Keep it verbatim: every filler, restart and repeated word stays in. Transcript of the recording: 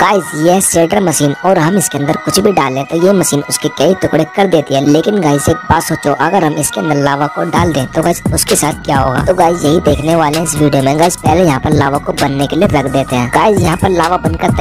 Guys ये shredder machine और हम इसके अंदर कुछ भी डालें तो ये मशीन उसके कई टुकड़े कर देती है। लेकिन गाइस एक बात सोचो, अगर हम इसके अंदर लावा को डाल दें तो गाइस उसके साथ क्या होगा। तो गाइस यही देखने वाले हैं इस वीडियो में। गाइस पहले यहाँ पर लावा को बनने के लिए रख देते हैं। गाइस यहाँ पर लावा बनकर